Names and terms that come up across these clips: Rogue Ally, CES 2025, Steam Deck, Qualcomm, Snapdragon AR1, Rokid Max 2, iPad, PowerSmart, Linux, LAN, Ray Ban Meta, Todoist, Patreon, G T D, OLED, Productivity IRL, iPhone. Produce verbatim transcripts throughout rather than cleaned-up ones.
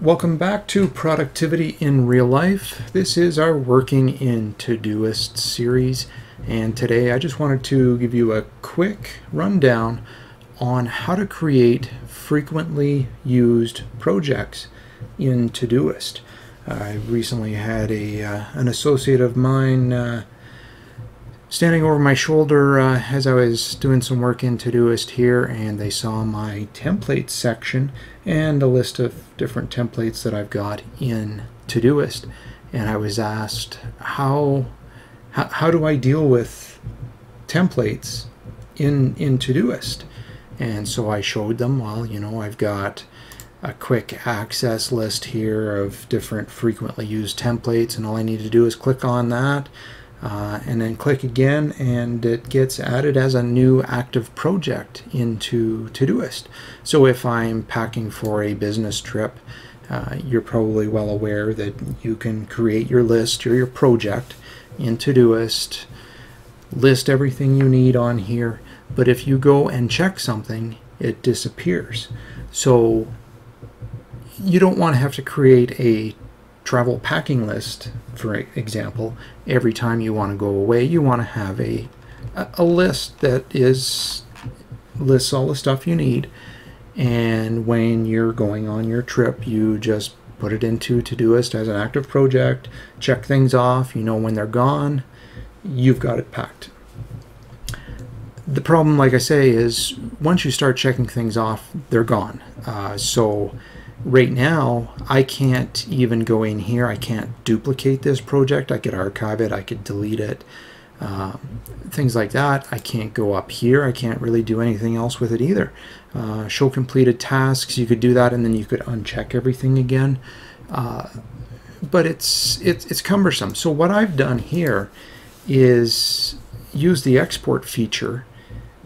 Welcome back to Productivity in Real Life. This is our Working in Todoist series, and today I just wanted to give you a quick rundown on how to create frequently used projects in Todoist. I recently had a uh, an associate of mine uh, standing over my shoulder uh, as I was doing some work in Todoist here, and they saw my templates section and a list of different templates that I've got in Todoist, and I was asked how how, how do I deal with templates in in Todoist. And so I showed them, well, you know, I've got a quick access list here of different frequently used templates, and all I need to do is click on that. Uh, and then click again, and it gets added as a new active project into Todoist. So if I'm packing for a business trip, uh, you're probably well aware that you can create your list or your project in Todoist, list everything you need on here, but if you go and check something, it disappears. So you don't want to have to create a travel packing list, for example. Every time you want to go away, you want to have a a list that is lists all the stuff you need, and when you're going on your trip, you just put it into Todoist as an active project, check things off, you know when they're gone, you've got it packed. The problem, like I say, is once you start checking things off, they're gone. Uh, so right now, I can't even go in here. I can't duplicate this project. I could archive it. I could delete it. Um, things like that. I can't go up here. I can't really do anything else with it either. Uh, show completed tasks. You could do that, and then you could uncheck everything again. Uh, but it's, it's, it's cumbersome. So what I've done here is use the export feature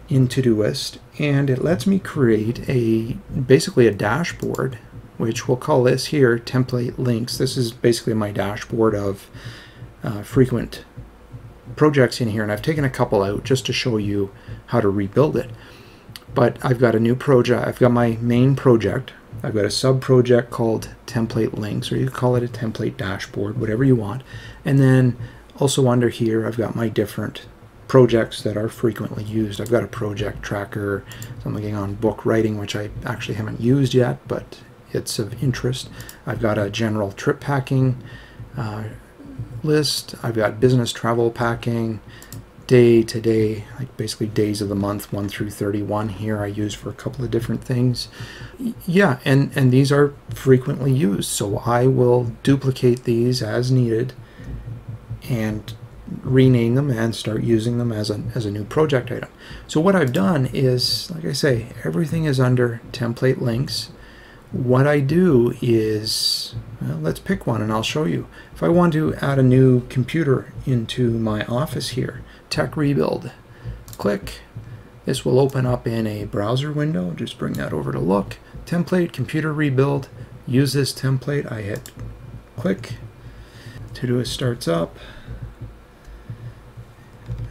in Todoist, and it lets me create a basically a dashboard, which we'll call this here template links. This is basically my dashboard of uh, frequent projects in here, and I've taken a couple out just to show you how to rebuild it. But I've got a new project. I've got my main project. I've got a sub project called template links, or you can call it a template dashboard, whatever you want. And then also under here, I've got my different projects that are frequently used. I've got a project tracker, something on book writing, which I actually haven't used yet, but it's of interest. I've got a general trip packing uh, list. I've got business travel packing, day to day, like basically days of the month, one through thirty-one here I use for a couple of different things. Yeah, and, and these are frequently used, so I will duplicate these as needed and rename them and start using them as a, as a new project item. So what I've done is, like I say, everything is under template links. What I do is, well, let's pick one and I'll show you. If I want to add a new computer into my office here, tech rebuild, click. This will open up in a browser window. Just bring that over to look. Template, computer rebuild, use this template. I hit click. Todoist starts up.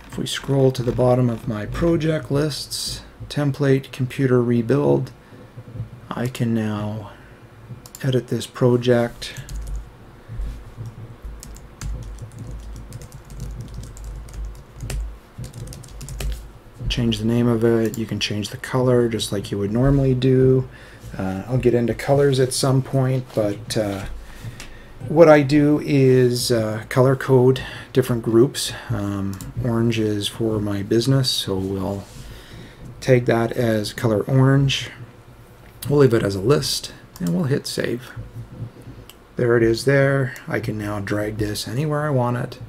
If we scroll to the bottom of my project lists, template, computer rebuild, I can now edit this project. Change the name of it. You can change the color just like you would normally do. Uh, I'll get into colors at some point, but uh, what I do is uh, color code different groups. Um, orange is for my business, so we'll take that as color orange. We'll leave it as a list, and we'll hit save. There it is there. I can now drag this anywhere I want it.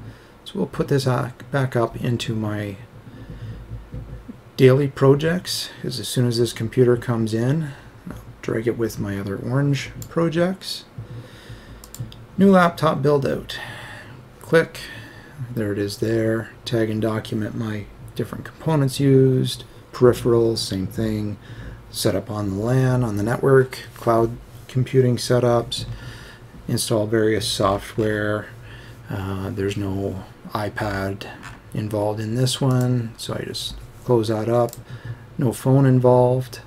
So we'll put this back up into my daily projects, because as soon as this computer comes in, I'll drag it with my other orange projects. New laptop build out. Click. There it is there. Tag and document my different components used. Peripherals, same thing. Setup on the LAN, on the network. Cloud computing setups. Install various software. Uh, there's no iPad involved in this one, so I just close that up. No phone involved.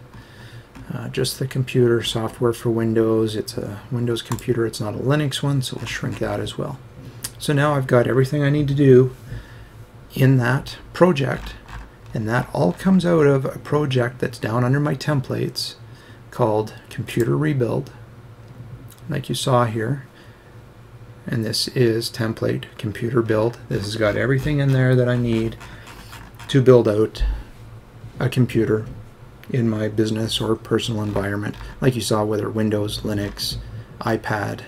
uh, just the computer software for Windows. It's a Windows computer, it's not a Linux one, so we'll shrink that as well. So now I've got everything I need to do in that project, and that all comes out of a project that's down under my templates called Computer Rebuild, like you saw here. And this is template computer build. This has got everything in there that I need to build out a computer in my business or personal environment, like you saw, whether Windows, Linux, iPad,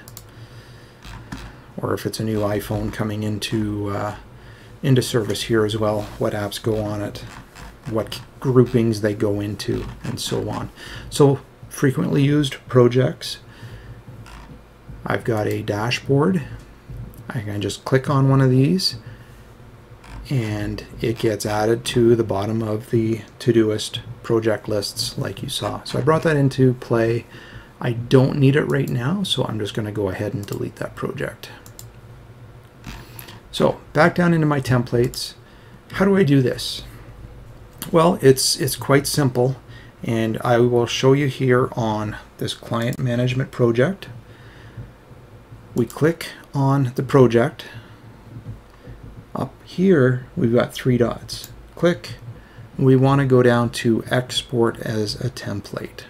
or if it's a new iPhone coming into uh, into service here as well, what apps go on it, what groupings they go into, and so on. So frequently used projects. I've got a dashboard. I can just click on one of these and it gets added to the bottom of the Todoist project lists like you saw. So I brought that into play. I don't need it right now, so I'm just going to go ahead and delete that project. So back down into my templates. How do I do this? Well, it's it's quite simple, and I will show you here on this client management project. We click on the project. Up here we've got three dots. Click. We want to go down to export as a template.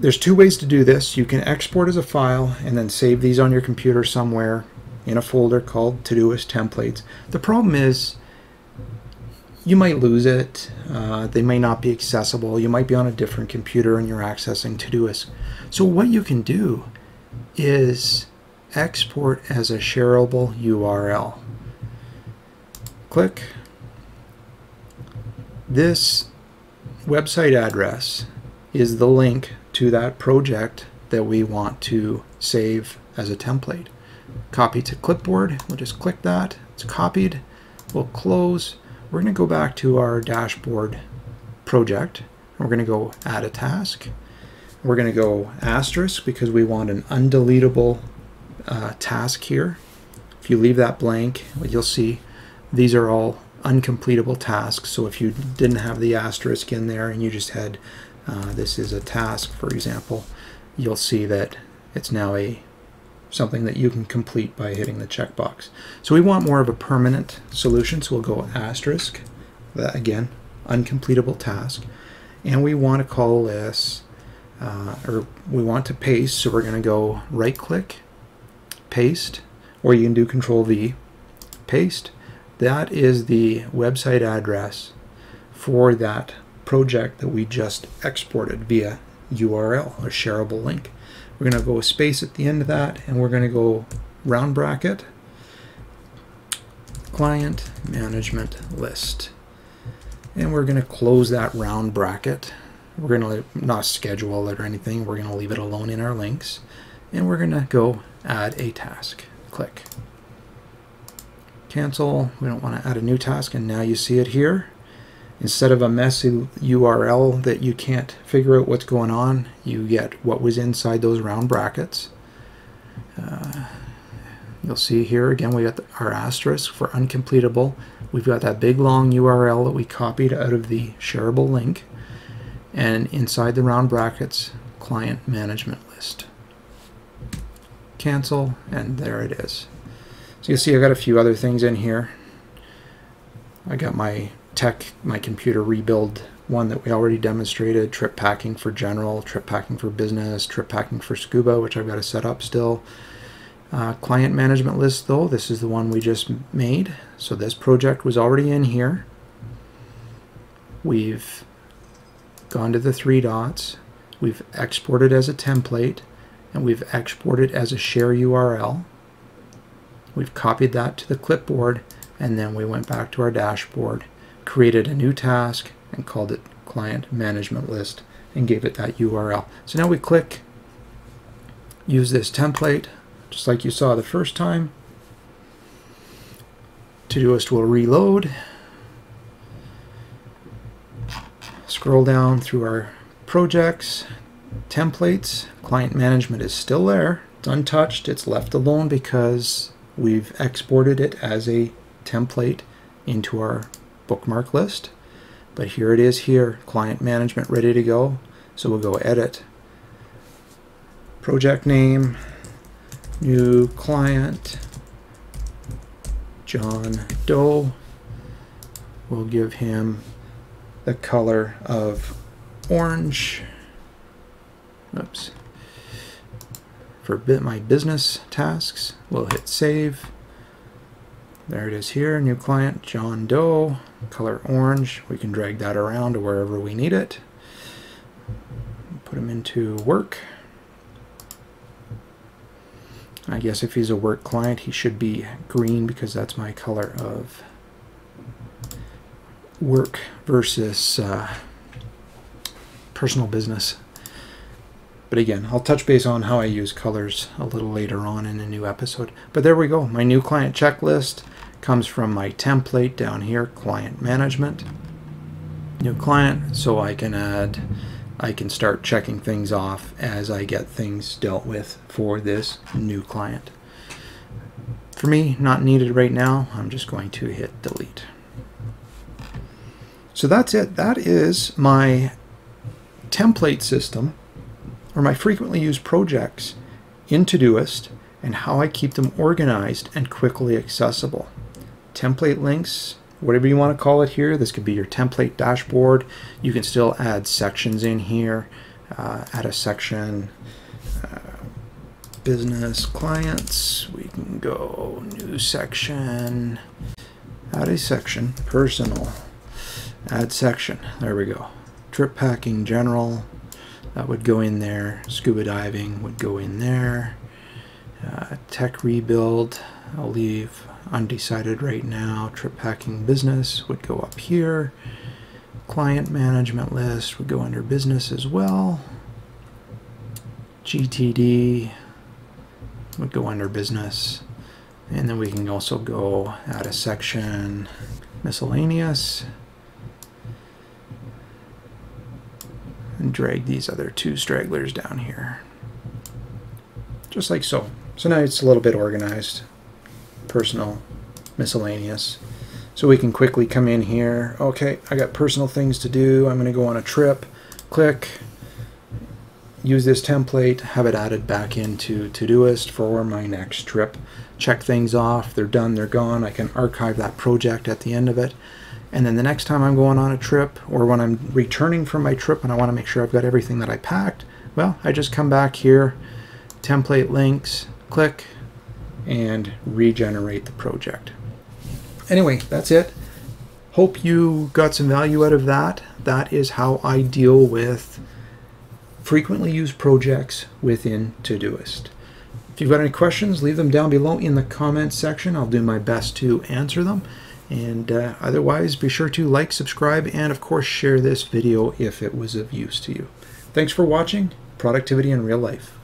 There's two ways to do this. You can export as a file and then save these on your computer somewhere in a folder called Todoist templates. The problem is you might lose it. Uh, they may not be accessible. You might be on a different computer and you're accessing Todoist. So what you can do is export as a shareable U R L. Click. This website address is the link to that project that we want to save as a template. Copy to clipboard. We'll just click that. It's copied. We'll close. We're going to go back to our dashboard project. And we're going to go add a task. We're going to go asterisk because we want an undeletable uh, task here. If you leave that blank, you'll see these are all uncompletable tasks. So if you didn't have the asterisk in there and you just had Uh, this is a task, for example, you'll see that it's now a something that you can complete by hitting the checkbox. So we want more of a permanent solution, so we'll go asterisk, that again, uncompletable task, and we want to call this, uh, or we want to paste, so we're going to go right-click, paste, or you can do Control V, paste. That is the website address for that project that we just exported via U R L, a shareable link. We're going to go a space at the end of that, and we're going to go round bracket, client management list. And we're going to close that round bracket. We're going to not schedule it or anything. We're going to leave it alone in our links. And we're going to go add a task. Click. Cancel. We don't want to add a new task, and now you see it here. Instead of a messy U R L that you can't figure out what's going on, you get what was inside those round brackets. Uh, you'll see here again we got the, our asterisk for uncompletable. We've got that big long U R L that we copied out of the shareable link, and inside the round brackets, client management list. Cancel, and there it is. So you see I've got a few other things in here. I got my tech, my computer rebuild one that we already demonstrated, trip packing for general, trip packing for business, trip packing for scuba, which I've got to set up still. Uh, client management list though, this is the one we just made. So this project was already in here. We've gone to the three dots, we've exported as a template, and we've exported as a share U R L. We've copied that to the clipboard, and then we went back to our dashboard, created a new task, and called it client management list, and gave it that U R L. So now we click use this template, just like you saw the first time. Todoist will reload. Scroll down through our projects, templates. Client management is still there. It's untouched. It's left alone because we've exported it as a template into our bookmark list. But here it is here, client management ready to go. So we'll go edit, project name, new client, John Doe. We'll give him the color of orange. Oops. For my business tasks, we'll hit save. There it is here, new client, John Doe, color orange. We can drag that around to wherever we need it. Put him into work. I guess if he's a work client, he should be green because that's my color of work versus uh, personal business. But again, I'll touch base on how I use colors a little later on in a new episode. But there we go. My new client checklist comes from my template down here, client management, new client. So I can add, I can start checking things off as I get things dealt with for this new client. For me, not needed right now. I'm just going to hit delete. So that's it. That is my template system, or my frequently used projects in Todoist, and how I keep them organized and quickly accessible. Template links, whatever you want to call it here, this could be your template dashboard. You can still add sections in here, uh, add a section, uh, business clients, we can go new section, add a section, personal, add section, there we go. Trip packing general, that would go in there. Scuba diving would go in there. Uh, tech rebuild, I'll leave undecided right now. Trip hacking business would go up here. Client management list would go under business as well. G T D would go under business. And then we can also go add a section, miscellaneous, and drag these other two stragglers down here. Just like so. So now it's a little bit organized. Personal, miscellaneous. So we can quickly come in here. Okay, I got personal things to do. I'm gonna go on a trip. Click, use this template, have it added back into Todoist for my next trip. Check things off, they're done, they're gone. I can archive that project at the end of it. And then the next time I'm going on a trip, or when I'm returning from my trip and I want to make sure I've got everything that I packed, well, I just come back here, template links, click, and regenerate the project. Anyway, that's it. Hope you got some value out of that. That is how I deal with frequently used projects within Todoist. If you've got any questions, leave them down below in the comments section. I'll do my best to answer them. And uh, otherwise, be sure to like, subscribe, and of course, share this video if it was of use to you. Thanks for watching Productivity in Real Life.